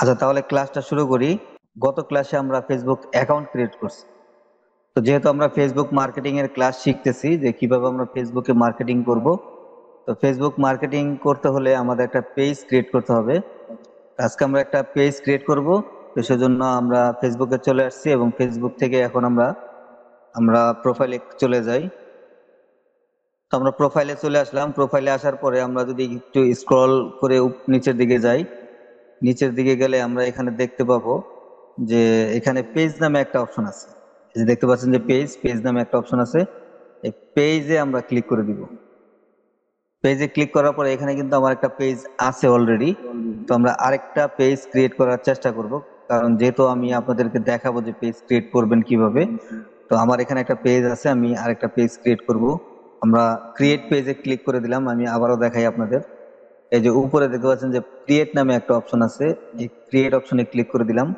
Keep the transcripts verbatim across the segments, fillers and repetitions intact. আচ্ছা, তাহলে ক্লাসটা শুরু করি। গত ক্লাসে আমরা ফেসবুক অ্যাকাউন্ট ক্রিয়েট করছি। তো যেহেতু আমরা ফেসবুক মার্কেটিং এর ক্লাস শিখতেছি যে কিভাবে আমরা ফেসবুকে মার্কেটিং করব, তো ফেসবুক মার্কেটিং করতে হলে আমাদের একটা পেজ ক্রিয়েট করতে হবে। আজকে আমরা একটা পেজ ক্রিয়েট করব, তো সেজন্য আমরা ফেসবুকে চলে আসছি এবং ফেসবুক থেকে এখন আমরা আমরা প্রোফাইলে চলে যাই। তো আমরা প্রোফাইলে চলে আসলাম। প্রোফাইলে আসার পরে আমরা যদি একটু স্ক্রল করে নিচের দিকে যাই, নিচের দিকে গেলে আমরা এখানে দেখতে পাবো যে এখানে পেজ নামে একটা অপশন আছে। এই যে দেখতে পাচ্ছেন যে পেজ পেজ নামে একটা অপশন আছে, এই পেজে আমরা ক্লিক করে দিব। পেজে ক্লিক করার পরে এখানে কিন্তু আমার একটা পেজ আছে অলরেডি। তো আমরা আরেকটা পেজ ক্রিয়েট করার চেষ্টা করব, কারণ যেহেতু আমি আপনাদেরকে দেখাবো যে পেজ ক্রিয়েট করবেন কিভাবে। তো আমার এখানে একটা পেজ আছে, আমি আরেকটা পেজ ক্রিয়েট করব। আমরা ক্রিয়েট পেজে ক্লিক করে দিলাম। আমি আবারও দেখাই আপনাদের। এই যে উপরে দেখতে পাচ্ছেন যে ক্রিয়েট নামে একটা অপশন আছে, এই ক্রিয়েট অপশনে ক্লিক করে দিলাম।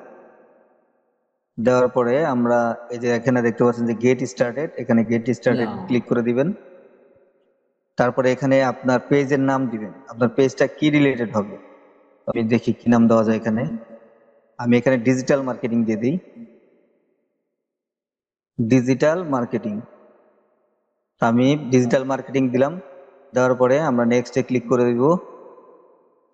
দেওয়ার পরে আমরা এই যে এখানে দেখতে পাচ্ছেন যে গেট স্টার্টেড, এখানে গেট স্টার্টেড ক্লিক করে দিবেন। তারপরে এখানে আপনার পেজের নাম দিবেন, আপনার পেজটা কি রিলেটেড হবে। আমি দেখি কি নাম দেওয়া যায় এখানে। আমি এখানে ডিজিটাল মার্কেটিং দিয়ে দিই, ডিজিটাল মার্কেটিং। আমি ডিজিটাল মার্কেটিং দিলাম। দেওয়ার পরে আমরা নেক্সটে ক্লিক করে দিব।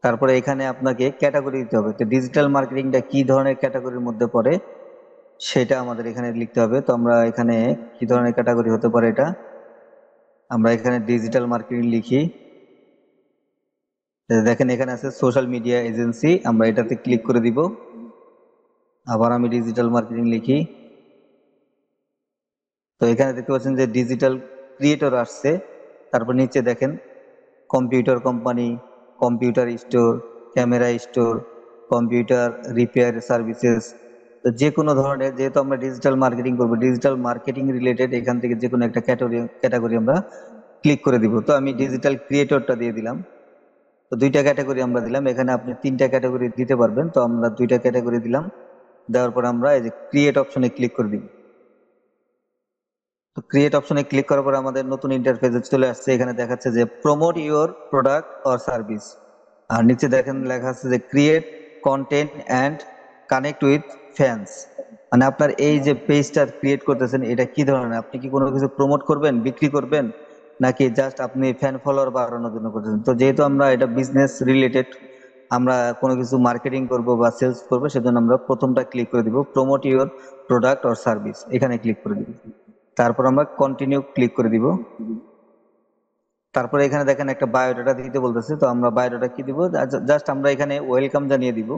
তারপরে এখানে আপনাকে ক্যাটাগরি দিতে হবে। তো ডিজিটাল মার্কেটিংটা কি ধরনের ক্যাটাগরির মধ্যে পড়ে সেটা আমাদের এখানে লিখতে হবে। তো আমরা এখানে কি ধরনের ক্যাটাগরি হতে পারে এটা আমরা এখানে ডিজিটাল মার্কেটিং লিখি। দেখেন এখানে আছে সোশ্যাল মিডিয়া এজেন্সি, আমরা এটাতে ক্লিক করে দিব। আবার আমি ডিজিটাল মার্কেটিং লিখি। তো এখানে দেখতে পাচ্ছেন যে ডিজিটাল ক্রিয়েটর আসছে। তারপর নিচে দেখেন computer company, computer store, camera store, computer repair services. তো যে কোনো ধরনের, যেহেতু আমরা ডিজিটাল মার্কেটিং করবো, ডিজিটাল মার্কেটিং রিলেটেড এখান থেকে যে কোনো একটা ক্যাটাগরি ক্যাটাগরি আমরা ক্লিক করে দিব। তো আমি ডিজিটাল ক্রিয়েটরটা দিয়ে দিলাম। তো দুইটা ক্যাটাগরি আমরা দিলাম। এখানে আপনি তিনটা ক্যাটাগরি দিতে পারবেন। তো আমরা দুইটা ক্যাটাগরি দিলাম। দেওয়ার পর আমরা এই যে ক্রিয়েট অপশনে ক্লিক করে দিব। তো ক্রিয়েট অপশনে ক্লিক করার পর আমাদের নতুন ইন্টারফেসে চলে আসছে। এখানে দেখাচ্ছে যে promote your product or service, আর নিচে দেখেন লেখা আছে যে create content and connect with fans. মানে আপনার এই যে পেজটা ক্রিয়েট করতেছেন এটা কি ধরনের, আপনি কি কোনো কিছু প্রমোট করবেন, বিক্রি করবেন, নাকি জাস্ট আপনি ফ্যান ফলোয়ার বাড়ানোর জন্য করতেছেন। তো যেহেতু আমরা এটা বিজনেস রিলেটেড, আমরা কোনো কিছু মার্কেটিং করব বা সেলস করবো, সেজন্য আমরা প্রথমটা ক্লিক করে দিব, promote your product or service, এখানে ক্লিক করে দিব। তারপর আমরা কন্টিনিউ ক্লিক করে দিব। তারপরে এখানে দেখেন একটা বায়োডাটা দিতে বলতেছে। তো আমরা বায়োডাটা কি দিব, জাস্ট আমরা এখানে ওয়েলকাম জানিয়ে দিব।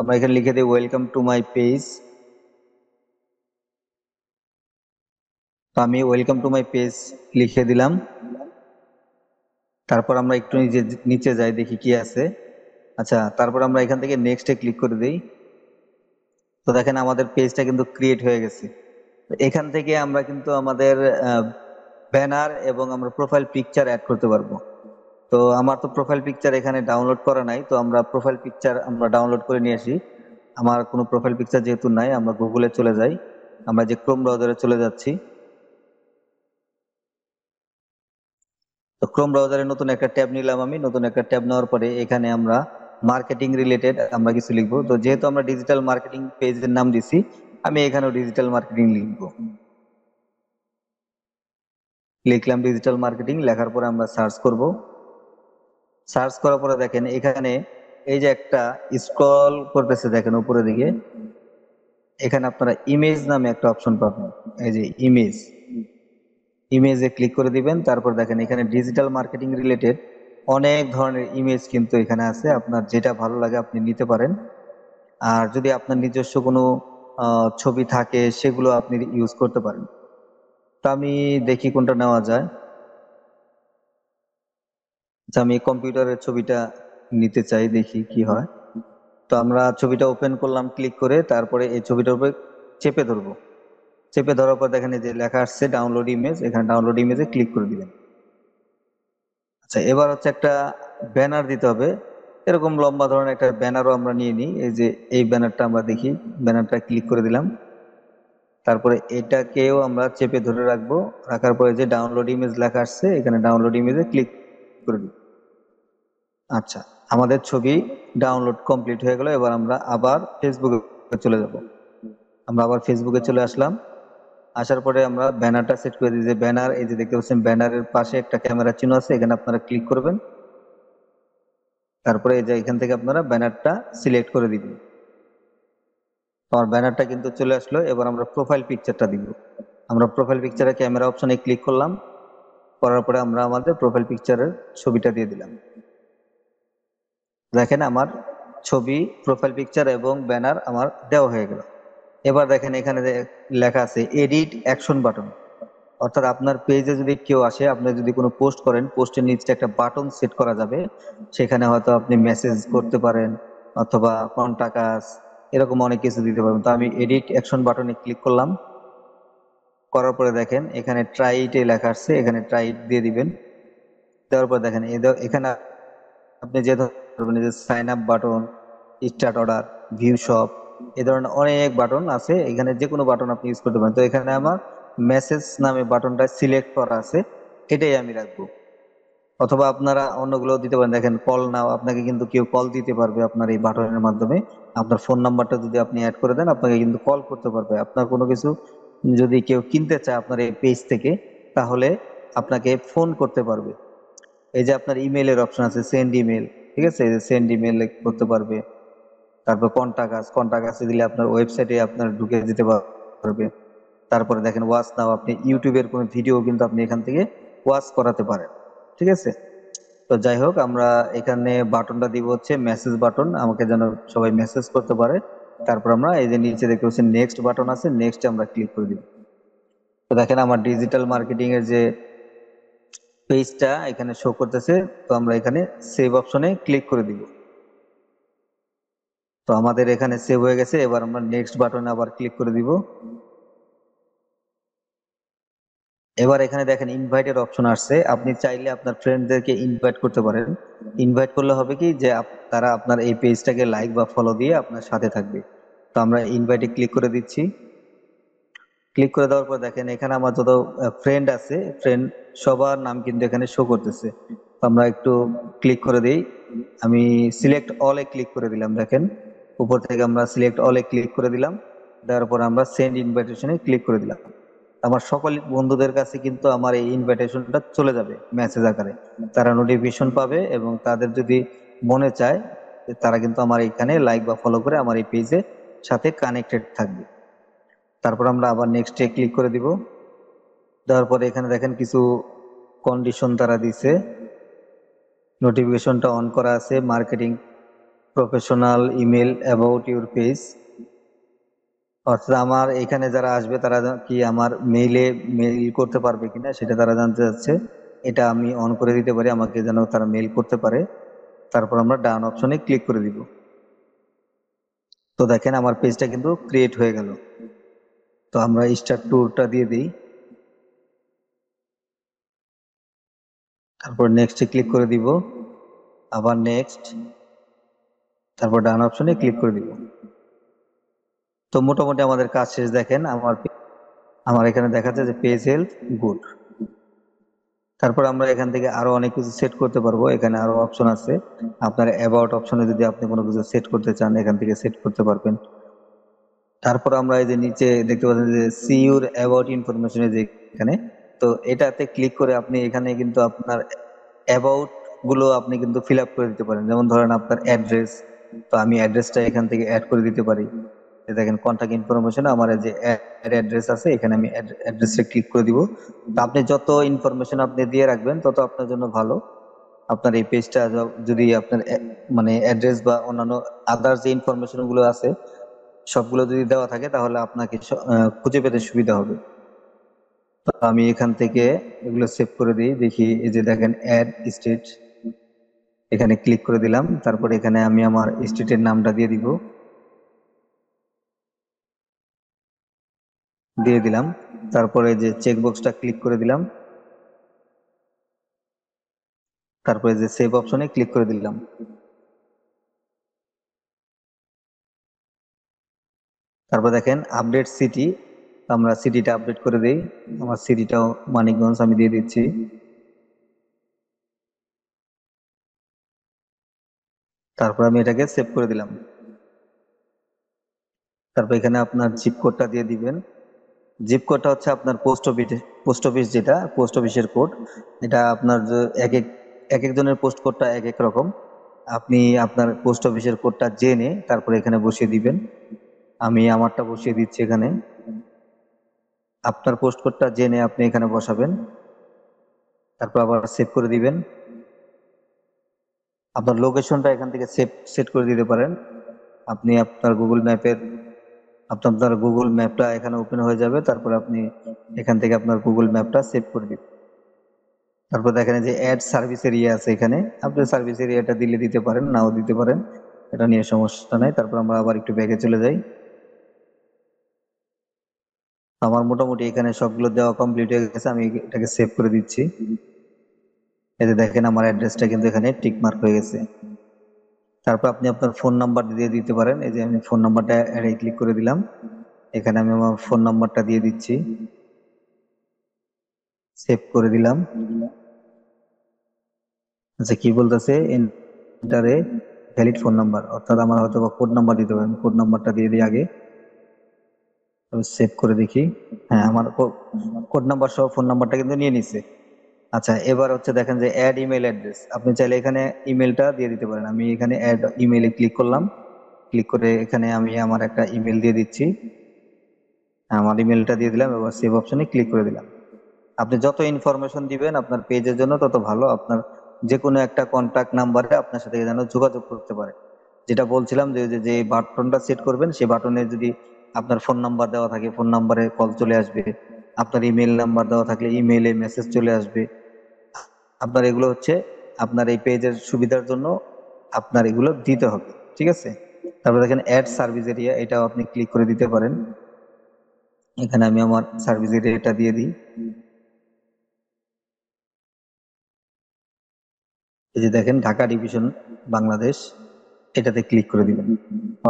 আমরা এখানে লিখে দিই ওয়েলকাম টু মাই পেজ। তো আমি ওয়েলকাম টু মাই পেজ লিখে দিলাম। তারপর আমরা একটু নিচে নিচে যাই, দেখি কি আছে। আচ্ছা, তারপর আমরা এখান থেকে নেক্সটে ক্লিক করে দিই। তো দেখেন আমাদের পেজটা কিন্তু ক্রিয়েট হয়ে গেছে। এখান থেকে আমরা কিন্তু আমাদের ব্যানার এবং আমরা প্রোফাইল পিকচার অ্যাড করতে পারবো। তো আমার তো প্রোফাইল পিকচার এখানে ডাউনলোড করা নাই, তো আমরা প্রোফাইল পিকচার আমরা ডাউনলোড করে নিয়ে আসি। আমার কোনো প্রোফাইল পিকচার যেহেতু নাই, আমরা গুগলে চলে যাই, আমরা যে ক্রোম ব্রাউজারে চলে যাচ্ছি। তো ক্রোম ব্রাউজারে নতুন একটা ট্যাব নিলাম আমি। নতুন একটা ট্যাব নেওয়ার পরে এখানে আমরা মার্কেটিং রিলেটেড আমরা কিছু লিখবো। তো যেহেতু আমরা ডিজিটাল মার্কেটিং পেজের নাম দিছি, আমি এখানেও ডিজিটাল মার্কেটিং লিখবো। লিখলাম ডিজিটাল মার্কেটিং। লেখার পরে আমরা সার্চ করব। সার্চ করার পরে দেখেন এখানে এই যে একটা স্ক্রল করতেছে, দেখেন উপরে দিকে এখানে আপনারা ইমেজ নামে একটা অপশন পাবেন। এই যে ইমেজ, ইমেজে ক্লিক করে দিবেন। তারপর দেখেন এখানে ডিজিটাল মার্কেটিং রিলেটেড অনেক ধরনের ইমেজ কিন্তু এখানে আছে। আপনার যেটা ভালো লাগে আপনি নিতে পারেন। আর যদি আপনার নিজস্ব কোনো ছবি থাকে সেগুলো আপনি ইউজ করতে পারেন। তো আমি দেখি কোনটা নেওয়া যায়। আমি কম্পিউটারের ছবিটা নিতে চাই, দেখি কি হয়। তো আমরা ছবিটা ওপেন করলাম ক্লিক করে। তারপরে এই ছবিটার উপরে চেপে ধরবো। চেপে ধরার পর দেখেন যে লেখা আসছে ডাউনলোড ইমেজ, এখানে ডাউনলোড ইমেজে ক্লিক করে দিবেন। আচ্ছা, এবার হচ্ছে একটা ব্যানার দিতে হবে। এরকম লম্বা ধরনের একটা ব্যানারও আমরা নিয়ে নিই। এই যে এই ব্যানারটা আমরা দেখি, ব্যানারটা ক্লিক করে দিলাম। তারপরে এটাকেও আমরা চেপে ধরে রাখবো। রাখার পরে যে ডাউনলোড ইমেজ লেখা আসছে, এখানে ডাউনলোড ইমেজে ক্লিক করে দিই। আচ্ছা, আমাদের ছবি ডাউনলোড কমপ্লিট হয়ে গেল। এবার আমরা আবার ফেসবুকে চলে যাব। আমরা আবার ফেসবুকে চলে আসলাম। আসার পরে আমরা ব্যানারটা সেট করে দিই। যে ব্যানার, এই যে দেখতে পাচ্ছেন ব্যানারের পাশে একটা ক্যামেরা চিহ্ন আছে, এখানে আপনারা ক্লিক করবেন। তারপরে এই যে এখান থেকে আপনারা ব্যানারটা সিলেক্ট করে দিবেন। আমার ব্যানারটা কিন্তু চলে আসলো। এবার আমরা প্রোফাইল পিকচারটা দিব। আমরা প্রোফাইল পিকচারে ক্যামেরা অপশনে ক্লিক করলাম। করার পরে আমরা আমাদের প্রোফাইল পিকচারের ছবিটা দিয়ে দিলাম। দেখেন আমার ছবি, প্রোফাইল পিকচার এবং ব্যানার আমার দেওয়া হয়ে গেল। এবার দেখেন এখানে লেখা আছে এডিট অ্যাকশন বাটন, অর্থাৎ আপনার পেজে যদি কেউ আসে, আপনি যদি কোনো পোস্ট করেন, পোস্টের নিচে একটা বাটন সেট করা যাবে। সেখানে হয়তো আপনি মেসেজ করতে পারেন অথবা কন্টাক্ট আস, এরকম অনেক কিছু দিতে পারবেন। তো আমি এডিট অ্যাকশন বাটনে ক্লিক করলাম। করার পরে দেখেন এখানে ট্রাইটে লেখা আসছে, এখানে ট্রাইট দিয়ে দিবেন। দেওয়ার পর দেখেন এখানে আপনি যে ধরনের যে sign up button, start order, view shop, এ ধরনের অনেক বাটন আছে। এখানে যে কোনো বাটন আপনি ইউজ করতে পারেন। তো এখানে আমার মেসেজ নামে বাটনটা সিলেক্ট করা আছে, এটাই আমি রাখবো। অথবা আপনারা অন্যগুলো দিতে পারেন। দেখেন কল নাও, আপনাকে কিন্তু কেউ কল দিতে পারবে আপনার এই বাটনের মাধ্যমে। আপনার ফোন নাম্বারটা যদি আপনি অ্যাড করে দেন, আপনাকে কিন্তু কল করতে পারবে। আপনার কোনো কিছু যদি কেউ কিনতে চায় আপনার এই পেজ থেকে, তাহলে আপনাকে ফোন করতে পারবে। এই যে আপনার ইমেলের অপশন আছে, সেন্ড ইমেল, ঠিক আছে, এই যে সেন্ড ইমেল করতে পারবে। তারপর কন্টাক্ট আস, কন্টাক্ট আসে দিলে আপনার ওয়েবসাইটে আপনার ঢুকে দিতে পারবে। তারপরে দেখেন ওয়াচ নাও, আপনি ইউটিউবের কোনো ভিডিও কিন্তু আপনি এখান থেকে ওয়াচ করাতে পারেন, ঠিক আছে। তো যাই হোক, আমরা এখানে বাটনটা দিব হচ্ছে মেসেজ বাটন, আমাকে যেন সবাই মেসেজ করতে পারে। তারপর আমরা এই যে নিচে দেখতে পাচ্ছি নেক্সট বাটন আছে, নেক্সট আমরা ক্লিক করে দিব। তো দেখেন আমার ডিজিটাল মার্কেটিং এর যে পেজটা এখানে শো করতেছে। তো আমরা এখানে সেভ অপশনে ক্লিক করে দিব। তো আমাদের এখানে সেভ হয়ে গেছে। এবার আমরা নেক্সট বাটনে আবার ক্লিক করে দিব। এবার এখানে দেখেন ইনভাইটের অপশন আসছে। আপনি চাইলে আপনার ফ্রেন্ডদেরকে ইনভাইট করতে পারেন। ইনভাইট করলে হবে কি, যে তারা আপনার এই পেজটাকে লাইক বা ফলো দিয়ে আপনার সাথে থাকবে। তো আমরা ইনভাইটে ক্লিক করে দিচ্ছি। ক্লিক করে দেওয়ার পর দেখেন এখানে আমার যত ফ্রেন্ড আছে, ফ্রেন্ড সবার নাম কিন্তু এখানে শো করতেছে। আমরা একটু ক্লিক করে দিই। আমি সিলেক্ট অলে ক্লিক করে দিলাম। দেখেন উপর থেকে আমরা সিলেক্ট অলে ক্লিক করে দিলাম। দেওয়ার পর আমরা সেন্ড ইনভাইটেশনে ক্লিক করে দিলাম। আমার সকল বন্ধুদের কাছে কিন্তু আমার এই ইনভাইটেশনটা চলে যাবে মেসেজ আকারে। তারা নোটিফিকেশন পাবে এবং তাদের যদি মনে চায়, তারা কিন্তু আমার এখানে লাইক বা ফলো করে আমার এই পেজের সাথে কানেক্টেড থাকবে। তারপর আমরা আবার নেক্সটে ক্লিক করে দিব। দেওয়ার পরে এখানে দেখেন কিছু কন্ডিশন তারা দিছে। নোটিফিকেশনটা অন করা আছে, marketing professional email about your page, অর্থাৎ আমার এখানে যারা আসবে তারা কি আমার মেইলে মেইল করতে পারবে কিনা সেটা তারা জানতে চাচ্ছে। এটা আমি অন করে দিতে পারি, আমাকে যেন তারা মেইল করতে পারে। তারপর আমরা ডান অপশনে ক্লিক করে দিব। তো দেখেন আমার পেজটা কিন্তু ক্রিয়েট হয়ে গেল। তো আমরা স্টার ট্যুরটা দিয়ে দিই, তারপর নেক্সটে ক্লিক করে দিব, আবার নেক্সট, তারপর ডান অপশনে ক্লিক করে দিব। তো মোটামুটি আমাদের কাজ শেষ। দেখেন আমার আমার এখানে দেখাচ্ছে যে পেজ হেলথ গুড। তারপর আমরা এখান থেকে আরো অনেক কিছু সেট করতে পারবো। এখানে আরো অপশন আছে, আপনার অ্যাবাউট অপশনে যদি আপনি কোনো কিছু সেট করতে চান, এখান থেকে সেট করতে পারবেন। তারপর আমরা এই যে নিচে দেখতে পাচ্ছেন যে সি ইউর অ্যাবাউট ইনফরমেশনে, যে এখানে তো এটাতে ক্লিক করে আপনি এখানে কিন্তু আপনার অ্যাবাউট গুলো আপনি কিন্তু ফিল আপ করে দিতে পারেন। যেমন ধরেন আপনার অ্যাড্রেস, তো আমি অ্যাড্রেসটা এখান থেকে অ্যাড করে দিতে পারি। দেখেন কন্টাক্ট ইনফরমেশন, আমার যে অ্যাড্রেস আছে এখানে আমি অ্যাড্রেসে ক্লিক করে দিব। তো আপনি যত ইনফরমেশন আপনি দিয়ে রাখবেন তত আপনার জন্য ভালো। আপনার এই পেজটা যদি আপনার মানে অ্যাড্রেস বা অন্যান্য আদার্স যে ইনফরমেশনগুলো আছে সবগুলো যদি দেওয়া থাকে, তাহলে আপনাকে খুঁজে পেতে সুবিধা হবে। তো আমি এখান থেকে এগুলো সেভ করে দিই। দেখি এই যে দেখেন অ্যাড স্টেট, এখানে ক্লিক করে দিলাম। তারপর এখানে আমি আমার স্টেটের নামটা দিয়ে দিব, দিয়ে দিলাম। তারপরে যে চেকবক্সটা ক্লিক করে দিলাম। তারপরে যে সেভ অপশনে ক্লিক করে দিলাম। তারপর দেখেন আপডেট সিটি, আমরা সিটিটা আপডেট করে দিই। আমার সিটিটাও মানিকগঞ্জ আমি দিয়ে দিচ্ছি। তারপর আমি এটাকে সেভ করে দিলাম। তারপর এখানে আপনার জিপ কোডটা দিয়ে দিবেন। জিপ কোডটা হচ্ছে আপনার পোস্ট অফিস, পোস্ট অফিস যেটা পোস্ট অফিসের কোড, এটা আপনার এক এক এক একজনের পোস্ট কোডটা এক এক রকম। আপনি আপনার পোস্ট অফিসের কোডটা জেনে তারপরে এখানে বসিয়ে দিবেন। আমি আমারটা বসিয়ে দিচ্ছি এখানে। আপনার পোস্ট কোডটা জেনে আপনি এখানে বসাবেন, তারপর আবার সেভ করে দিবেন। আপনার লোকেশনটা এখান থেকে সেভ সেট করে দিতে পারেন। আপনি আপনার গুগল ম্যাপের আপনার আপনার গুগল ম্যাপটা এখানে ওপেন হয়ে যাবে। তারপর আপনি এখান থেকে আপনার গুগল ম্যাপটা সেভ করে দিবেন। তারপর দেখেন যে অ্যাড সার্ভিস এরিয়া আছে এখানে, আপনি সার্ভিস এরিয়াটা দিলে দিতে পারেন, নাও দিতে পারেন, এটা নিয়ে সমস্যা নাই। তারপর আমরা আবার একটু ব্যাগে চলে যাই। আমার মোটামুটি এখানে সবগুলো দেওয়া কমপ্লিট হয়ে গেছে। আমি এটাকে সেভ করে দিচ্ছি। এতে দেখেন আমার অ্যাড্রেসটা কিন্তু এখানে টিক মার্ক হয়ে গেছে। তারপর আপনি আপনার ফোন নাম্বার দিয়ে দিতে পারেন। এই যে আমি ফোন নাম্বারটা এড়ে ক্লিক করে দিলাম। এখানে আমি আমার ফোন নাম্বারটা দিয়ে দিচ্ছি, সেভ করে দিলাম। আচ্ছা, কি বলতেছে? এন্টারে ভ্যালিড ফোন নাম্বার, অর্থাৎ আমার হয়তো বা কোড নাম্বার দিতে পারেন। কোড নাম্বারটা দিয়ে দিই আগে, সেভ করে দেখি। হ্যাঁ, আমার কোড নাম্বার সহ ফোন নাম্বারটা কিন্তু নিয়ে নিচ্ছে। আচ্ছা, এবার হচ্ছে দেখেন যে অ্যাড ইমেল অ্যাড্রেস, আপনি চাইলে এখানে ইমেলটা দিয়ে দিতে পারেন। আমি এখানে অ্যাড ইমেইলে ক্লিক করলাম। ক্লিক করে এখানে আমি আমার একটা ইমেল দিয়ে দিচ্ছি। আমার ইমেলটা দিয়ে দিলাম। এবার সেভ অপশনে ক্লিক করে দিলাম। আপনি যত ইনফরমেশন দিবেন আপনার পেজের জন্য তত ভালো। আপনার যে কোনো একটা কন্ট্যাক্ট নাম্বারে আপনার সাথে যেন যোগাযোগ করতে পারে। যেটা বলছিলাম যে যে বাটনটা সেট করবেন, সেই বাটনে যদি আপনার ফোন নাম্বার দেওয়া থাকে ফোন নাম্বারে কল চলে আসবে, আপনার ইমেল নাম্বার দেওয়া থাকলে ইমেইলে মেসেজ চলে আসবে। আপনার এগুলো হচ্ছে আপনার এই পেজের সুবিধার জন্য আপনার এগুলো দিতে হবে, ঠিক আছে? তারপর দেখেন অ্যাড সার্ভিস এরিয়া, এটাও আপনি ক্লিক করে দিতে পারেন। এখানে আমি আমার সার্ভিস এরিয়াটা দিয়ে দিই। এই যে দেখেন ঢাকা ডিভিশন বাংলাদেশ, এটাতে ক্লিক করে দিবেন।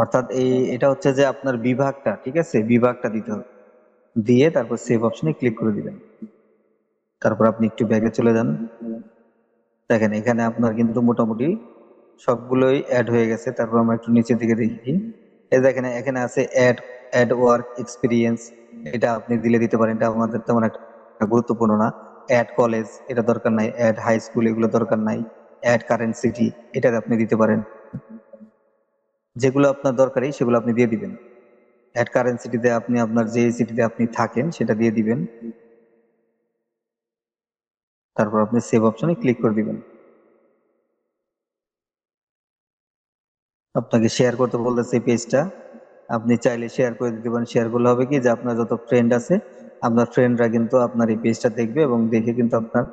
অর্থাৎ এই এটা হচ্ছে যে আপনার বিভাগটা, ঠিক আছে? বিভাগটা দিতে হবে। দিয়ে তারপর সেভ অপশনে ক্লিক করে দিবেন। তারপর আপনি একটু ব্যাগে চলে যান। দেখেন এখানে আপনার কিন্তু মোটামুটি সবগুলোই অ্যাড হয়ে গেছে। তারপর আমরা একটু নিচের দিকে দেখি। এই দেখেন এখানে আছে অ্যাড অ্যাড ওয়ার্ক এক্সপিরিয়েন্স, এটা আপনি দিলে দিতে পারেন। এটা আমাদের তেমন একটা গুরুত্বপূর্ণ না। অ্যাড কলেজ, এটা দরকার নাই। অ্যাড হাই স্কুল, এগুলো দরকার নাই। অ্যাড কারেন্ট সিটি, এটা আপনি দিতে পারেন। যেগুলো আপনার দরকারি সেগুলো আপনি দিয়ে দিবেন। অ্যাড কারেন্ট সিটিতে আপনি আপনার যে সিটিতে আপনি থাকেন সেটা দিয়ে দিবেন। তারপর আপনি সেভ অপশনে ক্লিক করে দিবেন। আপনাকে শেয়ার করতে বলতেছে এই পেজটা, আপনি চাইলে শেয়ার করে দিতে পারেন। শেয়ার করলে হবে কি যে আপনার যত ফ্রেন্ড আছে আপনার ফ্রেন্ডরা কিন্তু আপনার এই পেজটা দেখবে এবং দেখে কিন্তু আপনার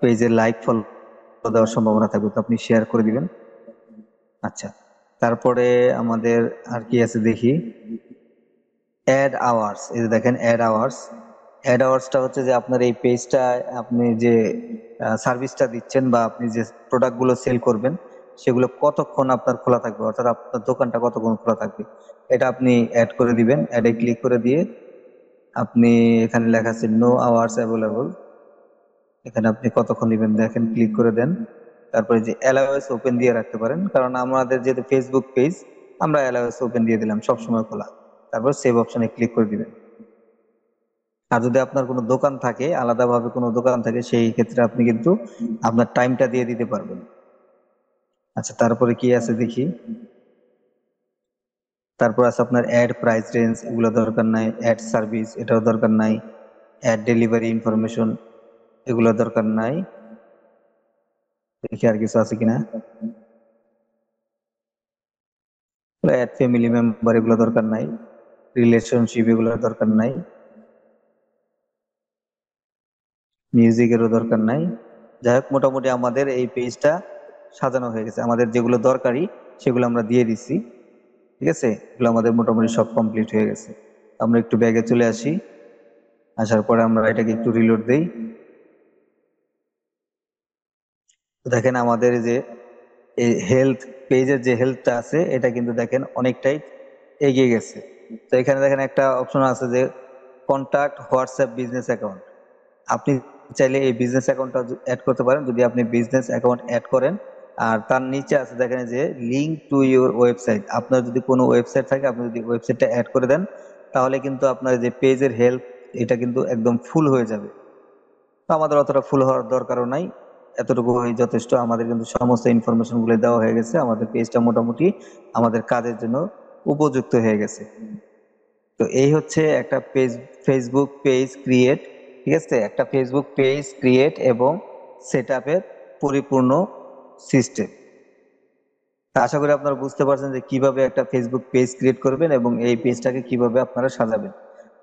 পেজে লাইক ফলো দেওয়ার সম্ভাবনা থাকবে। তো আপনি শেয়ার করে দিবেন। আচ্ছা, তারপরে আমাদের আর কি আছে দেখি। অ্যাড আওয়ার্স, এই দেখেন অ্যাড আওয়ার্স। অ্যাড আওয়ার্সটা হচ্ছে যে আপনার এই পেজটা আপনি যে সার্ভিসটা দিচ্ছেন বা আপনি যে প্রোডাক্টগুলো সেল করবেন সেগুলো কতক্ষণ আপনার খোলা থাকবে, অর্থাৎ আপনার দোকানটা কতক্ষণ খোলা থাকবে, এটা আপনি অ্যাড করে দিবেন। অ্যাডে ক্লিক করে দিয়ে আপনি এখানে লেখা আছে নো আওয়ার্স অ্যাভেলেবল, এখানে আপনি কতক্ষণ দিবেন দেখেন, ক্লিক করে দেন। তারপরে যে অ্যালাওয়েস ওপেন দিয়ে রাখতে পারেন, কারণ আমাদের যেহেতু ফেসবুক পেজ আমরা অ্যালাওয়েস ওপেন দিয়ে দিলাম, সবসময় খোলা। তারপর সেভ অপশনে ক্লিক করে দিবেন। আর যদি আপনার কোনো দোকান থাকে, আলাদাভাবে কোনো দোকান থাকে, সেই ক্ষেত্রে আপনি কিন্তু আপনার টাইমটা দিয়ে দিতে পারবেন। আচ্ছা, তারপরে কি আছে দেখি। তারপর আছে আপনার অ্যাড প্রাইস রেঞ্জ, এগুলো দরকার নাই। অ্যাড সার্ভিস, এটাও দরকার নাই। অ্যাড ডেলিভারি ইনফরমেশন, এগুলো দরকার নাই। দেখি আর কিছু আছে কিনা। অ্যাড ফ্যামিলি মেম্বার, এগুলো দরকার নাই। রিলেশনশিপ, এগুলো দরকার নাই। মিউজিকেরও দরকার নাই। যাই হোক, মোটামুটি আমাদের এই পেজটা সাজানো হয়ে গেছে। আমাদের যেগুলো দরকারি সেগুলো আমরা দিয়ে দিচ্ছি, ঠিক আছে? এগুলো আমাদের মোটামুটি সব কমপ্লিট হয়ে গেছে। আমরা একটু ব্যাগে চলে আসি। আসার পরে আমরা এটাকে একটু রিলোড দিই। দেখেন আমাদের যে হেলথ পেজের যে হেলথটা আছে এটা কিন্তু দেখেন অনেকটাই এগিয়ে গেছে। তো এখানে দেখেন একটা অপশন আছে যে কন্ট্যাক্ট হোয়াটসঅ্যাপ বিজনেস অ্যাকাউন্ট, আপনি চাইলে এই বিজনেস অ্যাকাউন্টটা অ্যাড করতে পারেন। যদি আপনি বিজনেস অ্যাকাউন্ট অ্যাড করেন আর তার নিচে আছে দেখেন যে লিঙ্ক টু ইউর ওয়েবসাইট। আপনার যদি কোনো ওয়েবসাইট থাকে, আপনি যদি ওয়েবসাইটটা অ্যাড করে দেন, তাহলে কিন্তু আপনার যে পেজের হেল্প এটা কিন্তু একদম ফুল হয়ে যাবে। তো আমাদের অতটা ফুল হওয়ার দরকারও নাই, এতটুকু যথেষ্ট। আমাদের কিন্তু সমস্ত ইনফরমেশনগুলো দেওয়া হয়ে গেছে, আমাদের পেজটা মোটামুটি আমাদের কাজের জন্য উপযুক্ত হয়ে গেছে। তো এই হচ্ছে একটা পেজ, ফেসবুক পেজ ক্রিয়েট, ঠিক আছে, একটা ফেসবুক পেজ ক্রিয়েট এবং সেট আপের পরিপূর্ণ সিস্টেম। আশা করি আপনারা বুঝতে পারছেন যে কিভাবে একটা ফেসবুক পেজ ক্রিয়েট করবেন এবং এই পেজটাকে কিভাবে আপনারা সাজাবেন।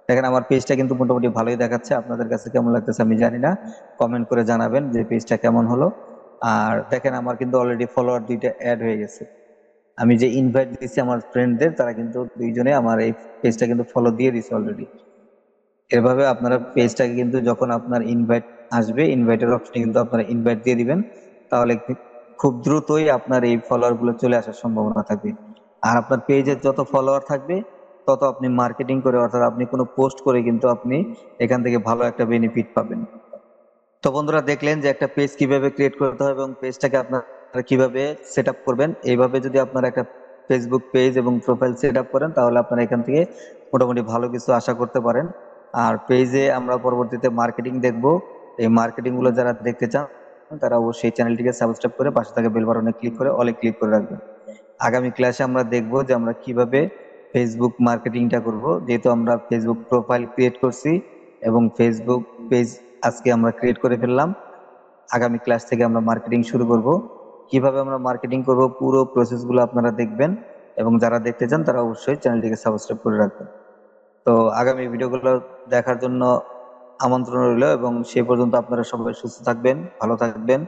দেখেন আমার পেজটা কিন্তু মোটামুটি ভালোই দেখাচ্ছে, আপনাদের কাছে কেমন লাগতেছে আমি জানি না, কমেন্ট করে জানাবেন যে পেজটা কেমন হলো। আর দেখেন আমার কিন্তু অলরেডি ফলোয়ার দুইটা অ্যাড হয়ে গেছে। আমি যে ইনভাইট দিয়েছি আমার ফ্রেন্ডদের, তারা কিন্তু দুইজনে আমার এই পেজটা কিন্তু ফলো দিয়ে দিয়েছে অলরেডি। এভাবে আপনারা পেজটাকে কিন্তু যখন আপনার ইনভাইট আসবে, ইনভাইটের অপশনে কিন্তু আপনারা ইনভাইট দিয়ে দিবেন, তাহলে খুব দ্রুতই আপনার এই ফলোয়ারগুলো চলে আসার সম্ভাবনা থাকবে। আর আপনার পেজের যত ফলোয়ার থাকবে তত আপনি মার্কেটিং করে, অর্থাৎ আপনি কোনো পোস্ট করে কিন্তু আপনি এখান থেকে ভালো একটা বেনিফিট পাবেন। তো বন্ধুরা দেখলেন যে একটা পেজ কিভাবে ক্রিয়েট করতে হবে এবং পেজটাকে আপনার কিভাবে সেট আপ করবেন। এইভাবে যদি আপনারা একটা ফেসবুক পেজ এবং প্রোফাইল সেট আপ করেন, তাহলে আপনারা এখান থেকে মোটামুটি ভালো কিছু আশা করতে পারেন। আর পেজে আমরা পরবর্তীতে মার্কেটিং দেখব। এই মার্কেটিংগুলো যারা দেখতে চান তারা অবশ্যই চ্যানেলটিকে সাবস্ক্রাইব করে পাশে থাকা বেল বাটনে ক্লিক করে অলে ক্লিক করে রাখবেন। আগামী ক্লাসে আমরা দেখব যে আমরা কিভাবে ফেসবুক মার্কেটিংটা করব। যেহেতু আমরা ফেসবুক প্রোফাইল ক্রিয়েট করছি এবং ফেসবুক পেজ আজকে আমরা ক্রিয়েট করে ফেললাম, আগামী ক্লাস থেকে আমরা মার্কেটিং শুরু করব। কিভাবে আমরা মার্কেটিং করব পুরো প্রসেসগুলো আপনারা দেখবেন এবং যারা দেখতে চান তারা অবশ্যই চ্যানেলটিকে সাবস্ক্রাইব করে রাখবেন। তো আগামী ভিডিওগুলো দেখার জন্য আমন্ত্রণ রইল এবং সেই পর্যন্ত আপনারা সবাই সুস্থ থাকবেন, ভালো থাকবেন।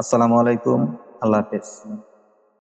আসসালামু আলাইকুম, আল্লাহ হাফেজ।